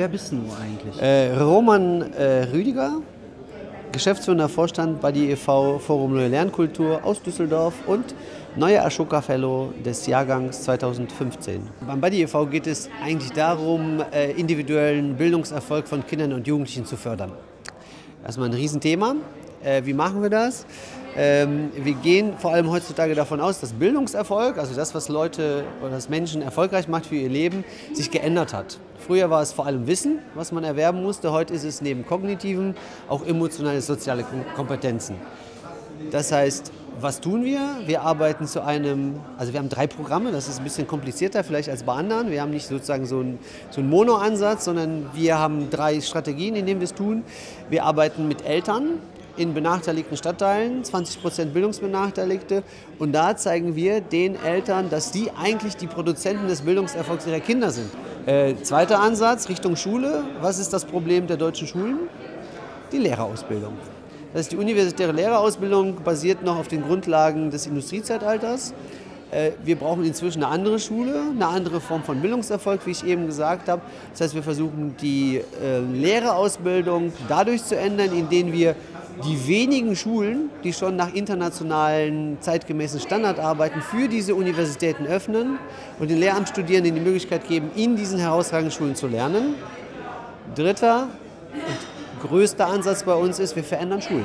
Wer bist du eigentlich? Roman Rüdiger, geschäftsführender Vorstand bei Buddy e.V., Forum Neue Lernkultur aus Düsseldorf und neuer Ashoka Fellow des Jahrgangs 2015. Beim Buddy e.V. geht es eigentlich darum, individuellen Bildungserfolg von Kindern und Jugendlichen zu fördern. Erstmal ein Riesenthema. Wie machen wir das? Wir gehen vor allem heutzutage davon aus, dass Bildungserfolg, also das, was Leute oder das Menschen erfolgreich macht für ihr Leben, sich geändert hat. Früher war es vor allem Wissen, was man erwerben musste. Heute ist es neben kognitiven auch emotionale, soziale Kompetenzen. Das heißt, was tun wir? Wir arbeiten zu einem, also wir haben 3 Programme, das ist ein bisschen komplizierter vielleicht als bei anderen. Wir haben nicht sozusagen so einen Mono-Ansatz, sondern wir haben 3 Strategien, in denen wir es tun. Wir arbeiten mit Eltern in benachteiligten Stadtteilen, 20% Bildungsbenachteiligte. Und da zeigen wir den Eltern, dass die eigentlich die Produzenten des Bildungserfolgs ihrer Kinder sind. Zweiter Ansatz, Richtung Schule. Was ist das Problem der deutschen Schulen? Die Lehrerausbildung. Das heißt, die universitäre Lehrerausbildung basiert noch auf den Grundlagen des Industriezeitalters. Wir brauchen inzwischen eine andere Schule, eine andere Form von Bildungserfolg, wie ich eben gesagt habe. Das heißt, wir versuchen die Lehrerausbildung dadurch zu ändern, indem wir die wenigen Schulen, die schon nach internationalen, zeitgemäßen Standard arbeiten, für diese Universitäten öffnen und den Lehramtsstudierenden die Möglichkeit geben, in diesen herausragenden Schulen zu lernen. Dritter und größter Ansatz bei uns ist, wir verändern Schulen.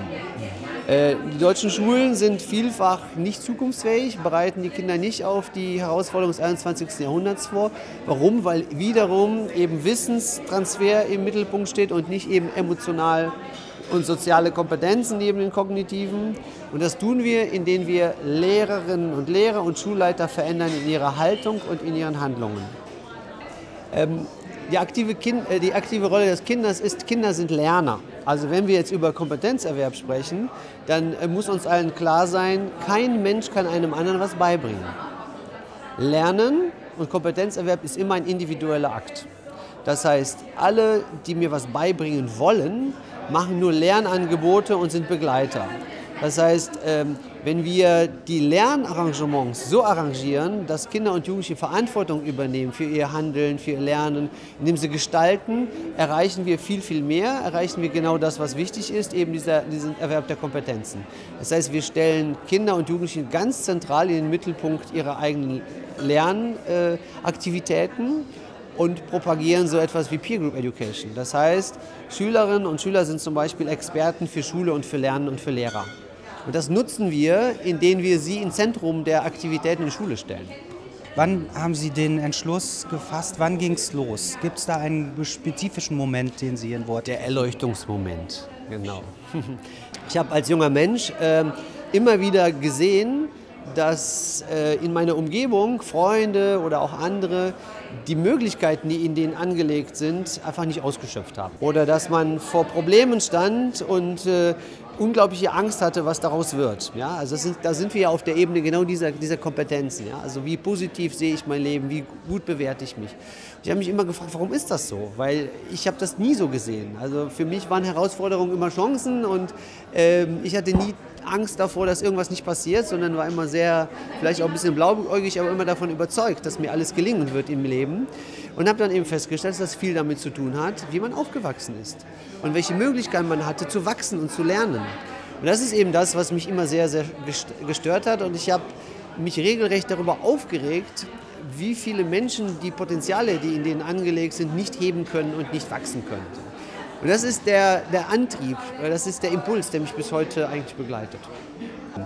Die deutschen Schulen sind vielfach nicht zukunftsfähig, bereiten die Kinder nicht auf die Herausforderungen des 21. Jahrhunderts vor. Warum? Weil wiederum eben Wissenstransfer im Mittelpunkt steht und nicht eben emotional und soziale Kompetenzen neben den kognitiven. Und das tun wir, indem wir Lehrerinnen und Lehrer und Schulleiter verändern in ihrer Haltung und in ihren Handlungen. Die aktive Rolle des Kindes ist, Kinder sind Lerner. Also wenn wir jetzt über Kompetenzerwerb sprechen, dann muss uns allen klar sein, kein Mensch kann einem anderen was beibringen. Lernen und Kompetenzerwerb ist immer ein individueller Akt. Das heißt, alle, die mir was beibringen wollen, machen nur Lernangebote und sind Begleiter. Das heißt, wenn wir die Lernarrangements so arrangieren, dass Kinder und Jugendliche Verantwortung übernehmen für ihr Handeln, für ihr Lernen, indem sie gestalten, erreichen wir viel, viel mehr, erreichen wir genau das, was wichtig ist, eben diesen Erwerb der Kompetenzen. Das heißt, wir stellen Kinder und Jugendliche ganz zentral in den Mittelpunkt ihrer eigenen Lernaktivitäten und propagieren so etwas wie Peer-Group-Education. Das heißt, Schülerinnen und Schüler sind zum Beispiel Experten für Schule und für Lernen und für Lehrer. Und das nutzen wir, indem wir sie ins Zentrum der Aktivitäten in der Schule stellen. Wann haben Sie den Entschluss gefasst? Wann ging es los? Gibt es da einen spezifischen Moment, den Sie in Worten? Der Erleuchtungsmoment, genau. Ich habe als junger Mensch immer wieder gesehen, dass in meiner Umgebung Freunde oder auch andere die Möglichkeiten, die in denen angelegt sind, einfach nicht ausgeschöpft haben. Oder dass man vor Problemen stand und unglaubliche Angst hatte, was daraus wird. Ja, also da sind wir ja auf der Ebene genau dieser Kompetenzen. Ja? Also wie positiv sehe ich mein Leben, wie gut bewerte ich mich. Ich habe mich immer gefragt, warum ist das so? Weil ich habe das nie so gesehen. Also für mich waren Herausforderungen immer Chancen und ich hatte nie Angst davor, dass irgendwas nicht passiert, sondern war immer sehr, vielleicht auch ein bisschen blauäugig, aber immer davon überzeugt, dass mir alles gelingen wird im Leben. Und habe dann eben festgestellt, dass das viel damit zu tun hat, wie man aufgewachsen ist und welche Möglichkeiten man hatte, zu wachsen und zu lernen. Und das ist eben das, was mich immer sehr, sehr gestört hat. Und ich habe mich regelrecht darüber aufgeregt, wie viele Menschen die Potenziale, die in denen angelegt sind, nicht heben können und nicht wachsen können. Und das ist der Antrieb, das ist der Impuls, der mich bis heute eigentlich begleitet.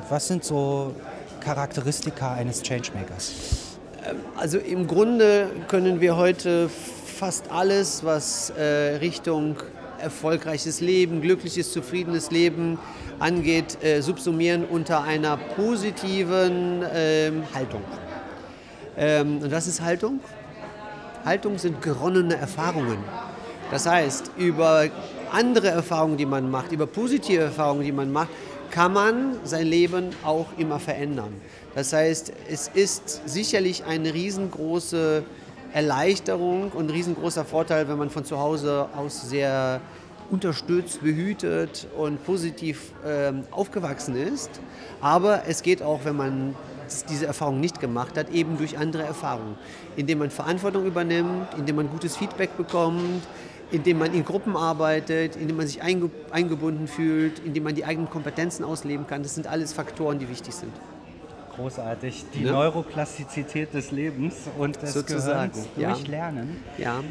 Was sind so Charakteristika eines Changemakers? Also im Grunde können wir heute fast alles, was Richtung erfolgreiches Leben, glückliches, zufriedenes Leben angeht, subsumieren unter einer positiven Haltung. Und was ist Haltung? Haltung sind geronnene Erfahrungen. Das heißt, über andere Erfahrungen, die man macht, über positive Erfahrungen, die man macht, kann man sein Leben auch immer verändern. Das heißt, es ist sicherlich eine riesengroße Erleichterung und ein riesengroßer Vorteil, wenn man von zu Hause aus sehr unterstützt, behütet und positiv aufgewachsen ist. Aber es geht auch, wenn man diese Erfahrung nicht gemacht hat, eben durch andere Erfahrungen. Indem man Verantwortung übernimmt, indem man gutes Feedback bekommt, indem man in Gruppen arbeitet, indem man sich eingebunden fühlt, indem man die eigenen Kompetenzen ausleben kann. Das sind alles Faktoren, die wichtig sind. Großartig. Die Neuroplastizität des Lebens und des Gehirns durch Lernen. Ja.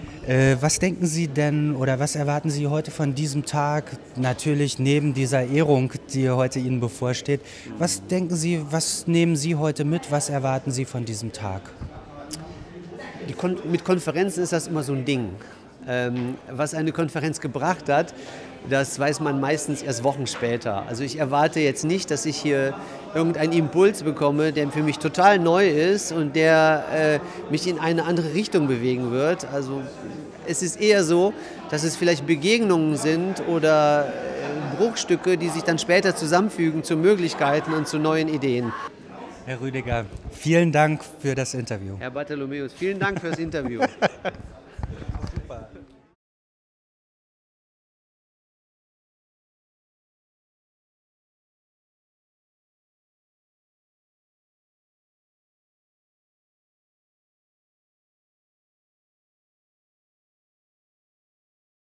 Was denken Sie denn oder was erwarten Sie heute von diesem Tag? Natürlich neben dieser Ehrung, die heute Ihnen bevorsteht. Was denken Sie, was nehmen Sie heute mit? Was erwarten Sie von diesem Tag? Mit Konferenzen ist das immer so ein Ding. Was eine Konferenz gebracht hat, das weiß man meistens erst Wochen später. Also ich erwarte jetzt nicht, dass ich hier irgendeinen Impuls bekomme, der für mich total neu ist und der mich in eine andere Richtung bewegen wird. Also es ist eher so, dass es vielleicht Begegnungen sind oder Bruchstücke, die sich dann später zusammenfügen zu Möglichkeiten und zu neuen Ideen. Herr Rüdiger, vielen Dank für das Interview. Herr Bartholomäus, vielen Dank für das Interview.